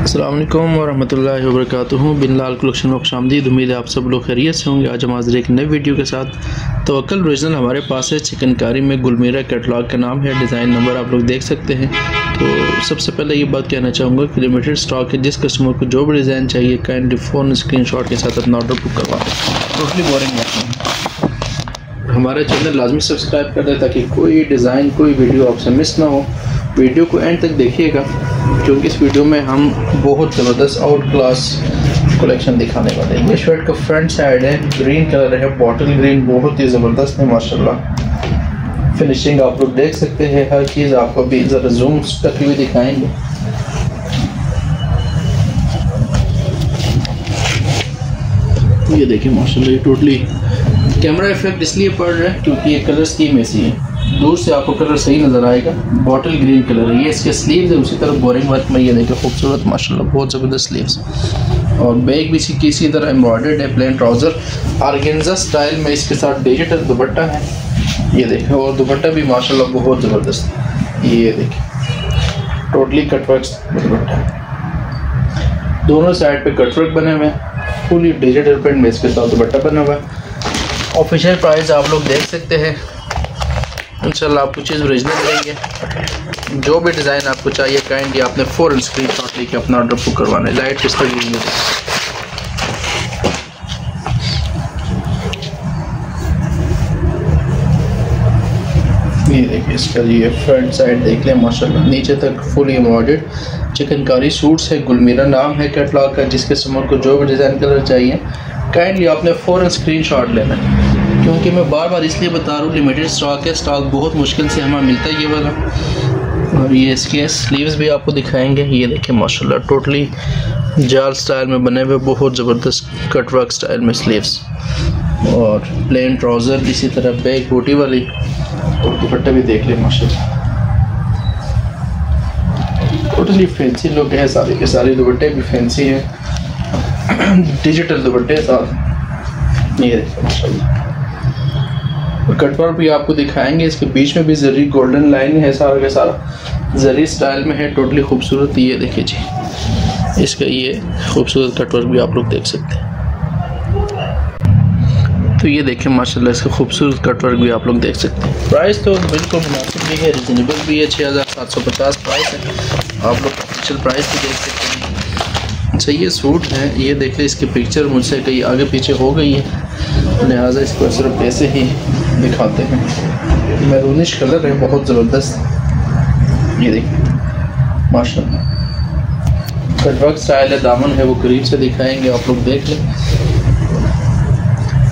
अस्सलाम वालेकुम वरहमतुल्लाहि वबरकातुहू। बिन लाल कलेक्शन में खुशामदीद। उम्मीद है आप सब लोग खैरियत से होंगे। आज हम हाजिर एक नए वीडियो के साथ। तवक्कल ओरिजिनल हमारे पास है चिकनकारी में। गुलमेरा कैटलॉग का नाम है, डिज़ाइन नंबर आप लोग देख सकते हैं। तो सबसे पहले ये बात कहना चाहूँगा कि लिमिटेड स्टॉक है। जिस कस्टमर को जो भी डिज़ाइन चाहिए काइंडली फ़ोन स्क्रीनशॉट के साथ अपना ऑर्डर बुक करवा। टोटली बोरिंग है। हमारा चैनल लाजमी सब्सक्राइब कर दें ताकि कोई डिज़ाइन कोई वीडियो आपसे मिस ना हो। वीडियो को एंड तक देखिएगा क्योंकि इस वीडियो में हम बहुत ज़बरदस्त आउट क्लास कलेक्शन दिखाने वाले हैं। ये शर्ट का फ्रंट साइड है, ग्रीन कलर है, बॉटल ग्रीन, बहुत ही ज़बरदस्त है माशाल्लाह। फिनिशिंग आप लोग देख सकते हैं, हर चीज़ आपको भी ज़रा जूम करके भी दिखाएंगे। ये देखिए माशाल्लाह, ये टोटली कैमरा इफेक्ट इसलिए पड़ रहा है क्योंकि ये कलर स्कीम ऐसी है, दूर से आपको कलर सही नज़र आएगा। बॉटल ग्रीन कलर है, ये इसके स्लीव्स है। उसी तरफ बोरिंग वर्क में ये देखिए खूबसूरत माशाल्लाह, बहुत ज़बरदस्त स्लीव्स और बैग भी किसी तरह एम्ब्रॉयडर्ड है। प्लेन ट्राउज़र ऑर्गेन्जा स्टाइल में इसके साथ डिजिटल दुपट्टा है, ये देखें। और दुपट्टा भी माशाल्लाह बहुत ज़बरदस्त है, ये देखें टोटली कटवर्क दुपट्टा है। दोनों साइड पर कटवर्क बने हुए हैं, फुली डिजिटल प्रिंट में इसके साथ दुपट्टा बना हुआ है। ऑफिशियल प्राइस आप लोग देख सकते हैं। इंशाल्लाह आपको चीज़ ओरिजिनल रहेगी। जो भी डिज़ाइन आपको चाहिए काइंडली आपने फ़ौरन स्क्रीनशॉट लेके अपना ऑर्डर बुक करवाना है। लाइट किस तरह यूज है ये देखिए, इसका ये फ्रंट साइड देख लें माशाल्लाह, नीचे तक फुली एम्ब्रॉयडर्ड चिकनकारी सूट्स है। गुलमीरा नाम है कैटलॉग का। जिस कस्टमर को जो भी डिज़ाइन कलर चाहिए काइंडली आपने फ़ौरन स्क्रीनशॉट लेना है क्योंकि मैं बार बार इसलिए बता रहा हूँ लिमिटेड स्टॉक है। स्टॉक बहुत मुश्किल से हमें मिलता है ये वाला। और ये इसके स्लीव्स भी आपको दिखाएंगे, ये देखें माशाल्लाह टोटली जाल स्टाइल में बने हुए, बहुत ज़बरदस्त कटवर्क स्टाइल में स्लीव्स और प्लेन ट्राउज़र। इसी तरह बैक बूटी वाली और दुपट्टा भी देख लें माशाल्लाह, टोटली फैंसी लुक है। सारे के सारे दुपट्टे भी फैंसी हैं, डिजिटल दुपट्टे साथ। ये देखें माशाल्लाह कटवर्क भी आपको दिखाएंगे। इसके बीच में भी जरी गोल्डन लाइन है, सारा का सारा जरी स्टाइल में है, टोटली खूबसूरत। ये देखिए जी, इसका ये खूबसूरत कटवर्क भी आप लोग देख सकते हैं। तो ये देखिए माशाल्लाह, इसका खूबसूरत कटवर्क भी आप लोग देख सकते हैं। प्राइस तो बिल्कुल मुनासिब भी है, रिजनेबल भी है। 6750 प्राइस है। आप लोग ऑफिशियल प्राइस भी देख सकते हैं। अच्छा ये सूट है, ये देखें, इसकी पिक्चर मुझसे कहीं आगे पीछे हो गई है, लिहाजा इसको सिर्फ ऐसे ही दिखाते हैं। मैरूनिश कलर है, बहुत ज़बरदस्त, ये देखिए माशाल्लाह कटवर्क स्टाइल है। दामन है वो करीब से दिखाएंगे, आप लोग देख लें।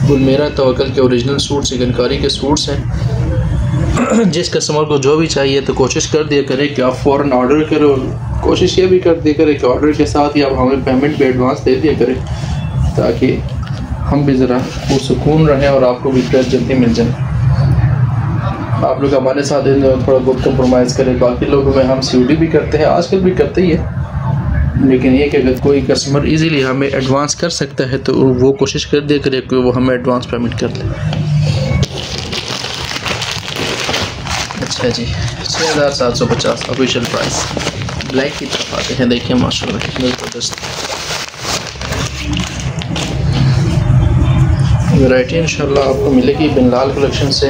गुलमेरा तवक्कल के ओरिजिनल सूट चिकनकारी के सूट्स हैं। जिस कस्टमर को जो भी चाहिए तो कोशिश कर दिया करें कि आप फ़ौरन ऑर्डर करो। कोशिश ये भी कर दिया करें कि ऑर्डर के साथ ही आप हमें पेमेंट भी एडवांस दे दिया करें ताकि हम भी ज़रा पुरसकून रहें और आपको भी ड्रेस जल्दी मिल जाए। आप लोग हमारे साथ थोड़ा बहुत कम्प्रोमाइज़ करें। बाकी लोगों में हम सीओडी भी करते हैं, आजकल भी करते ही है, लेकिन ये कि अगर कोई कस्टमर इजीली हमें एडवांस कर सकता है तो वो कोशिश कर दिया करे कि वो हमें एडवांस पेमेंट कर ले। अच्छा जी, 6750 ऑफिशियल प्राइस। ब्लैक की तरफ आते हैं, देखिए माशाल्लाह कितने ज़बरदस्त वैरायटी इंशाल्लाह आपको मिलेगी बिन लाल कलेक्शन से।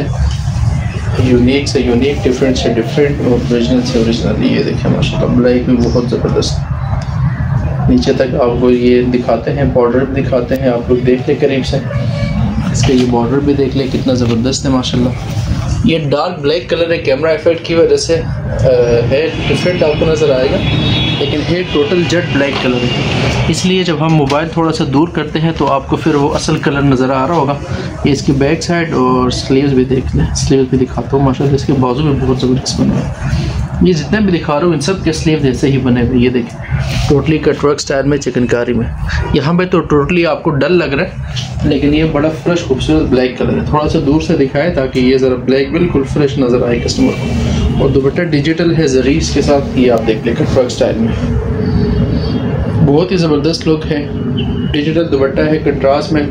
यूनिक से यूनिक, डिफरेंट से डिफरेंट और ओरिजिनल से ओरिजिनल। ये देखिए माशाल्लाह ब्लैक भी बहुत ज़बरदस्त। नीचे तक आपको ये दिखाते हैं, बॉर्डर भी दिखाते हैं, आप लोग देख लें करीब से। इसके ये बॉर्डर भी देख लें कितना ज़बरदस्त है माशाल्लाह। ये डार्क ब्लैक कलर है, कैमरा इफेक्ट की वजह से है डिफरेंट आपको नज़र आएगा, लेकिन ये टोटल जेट ब्लैक कलर है। इसलिए जब हम मोबाइल थोड़ा सा दूर करते हैं तो आपको फिर वो असल कलर नज़र आ रहा होगा। ये इसकी बैक साइड और स्लीव्स भी देख लें, स्लीव्स भी दिखाता हूँ माशाल्लाह। इसके बाजू में बहुत ज़बरदस्त बने हुए, ये जितने भी दिखा रहा हूँ इन सब के स्लीव जैसे ही बने हुए। ये देखें टोटली कटवर्क स्टाइल में चिकनकारी में। यहाँ पे तो टोटली आपको डल लग रहा है, लेकिन ये बड़ा फ्रेश खूबसूरत ब्लैक कलर है। थोड़ा सा दूर से दिखाए ताकि ये ज़रा ब्लैक बिल्कुल फ्रेश नज़र आए कस्टमर को। और दुपट्टा डिजिटल है जरीस के साथ, ये आप देख लें कटवर्क स्टाइल में, बहुत ही ज़बरदस्त लुक है। डिजिटल दुपट्टा है, कंट्रास्ट में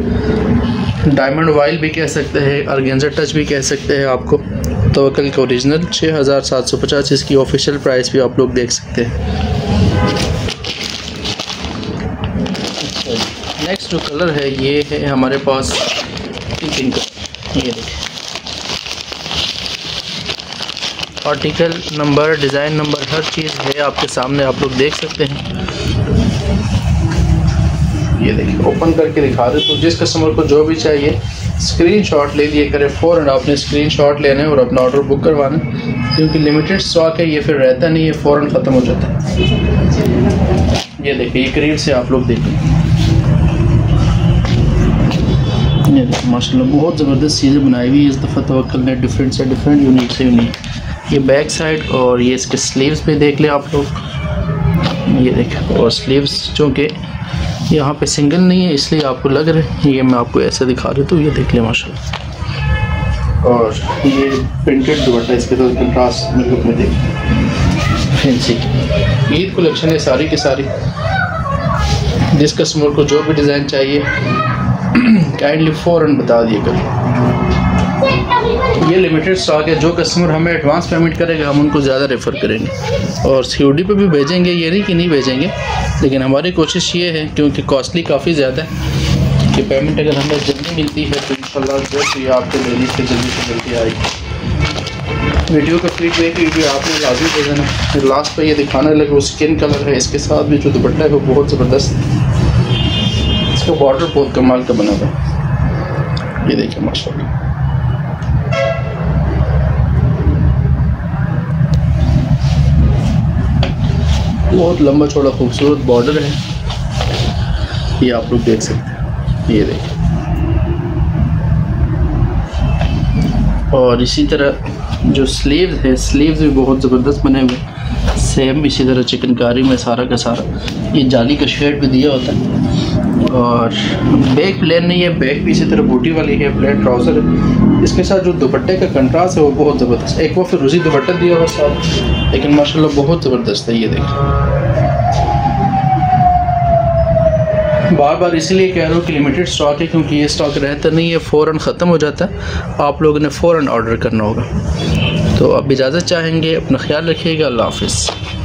डायमंड वाइल भी कह सकते हैं, ऑर्गेन्जा टच भी कह सकते हैं आपको। तवक्कल का ओरिजिनल 6750 इसकी ऑफिशियल प्राइस भी आप लोग देख सकते हैं। नेक्स्ट जो कलर है ये है हमारे पास टीचिंग कलर। ये देखिए आर्टिकल नंबर, डिज़ाइन नंबर, हर चीज़ है आपके सामने, आप लोग देख सकते हैं। ये देखिए ओपन करके दिखा दे तो जिस कस्टमर को जो भी चाहिए स्क्रीनशॉट ले लिए करें फ़ौरन। आपने स्क्रीनशॉट लेने और अपना ऑर्डर बुक करवाना, क्योंकि लिमिटेड स्टॉक है, ये फिर रहता नहीं है, फ़ौरन ख़त्म हो जाता है। ये देखिए ये करीब से आप लोग देखें, ये देखिए माशाल्लाह बहुत ज़बरदस्त चीज़ें बनाई हुई है इस दफ़ा तवक्कल ने, डिफरेंट से डिफरेंट, यूनिक से यूनिक। ये बैक साइड और ये इसके स्लीव्स पे देख लें आप लोग, ये देखिए। और स्लीव्स चूँकि यहाँ पे सिंगल नहीं है इसलिए आपको लग रहा है, ये मैं आपको ऐसे दिखा देता हूँ, ये देख लें माशाल्लाह। और ये प्रिंटेड दुपट्टा इसके साथ कंट्रास्ट में लुक में देखें, फैंसी ईद कलेक्शन है सारी की सारी। जिस कस्टमर को जो भी डिज़ाइन चाहिए काइंडली फ़ौरन बता दिए करें, ये लिमिटेड स्टॉक है। जो कस्टमर हमें एडवांस पेमेंट करेगा हम उनको ज़्यादा रेफ़र करेंगे और सीओडी पे भी भेजेंगे, ये नहीं कि नहीं भेजेंगे, लेकिन हमारी कोशिश ये है क्योंकि कॉस्टली काफ़ी ज़्यादा है कि पेमेंट अगर हमें जल्दी मिलती है तो इंशाल्लाह जल्द ये आपके लेने से जल्दी आएगी। वीडियो का फीडबैक वीडियो आपने लाजमी दे देना। फिर लास्ट पर यह दिखाने लगे वो स्किन कलर है, इसके साथ भी जो दुपट्टा है वो बहुत ज़बरदस्त है, इसका बॉर्डर बहुत कमाल का बना हुआ है। ये देखिए माशाल्लाह बहुत लंबा चौड़ा खूबसूरत बॉर्डर है, ये आप लोग देख सकते हैं। ये देखिए और इसी तरह जो स्लीव्स है, स्लीव्स भी बहुत ज़बरदस्त बने हुए, सेम इसी तरह चिकनकारी में सारा का सारा। ये जाली का शेड भी दिया होता है और बैक प्लेन नहीं है, बैक भी इसी तरह बूटी वाली है, प्लेन ट्राउज़र है। इसके साथ जो दुपट्टे का कंट्रास्ट है वो बहुत ज़बरदस्त, एक वो फिर रूसी दुपट्टा दिया हुआ साथ, लेकिन माशाल्लाह बहुत ज़बरदस्त है। ये देखिए बार बार इसीलिए कह रहा हूँ कि लिमिटेड स्टॉक है, क्योंकि ये स्टॉक रहता नहीं है, फ़ौरन ख़त्म हो जाता है, आप लोगों ने फ़ौरन ऑर्डर करना होगा। तो आप इजाज़त चाहेंगे, अपना ख्याल रखिएगा, अल्लाह हाफ़िज़।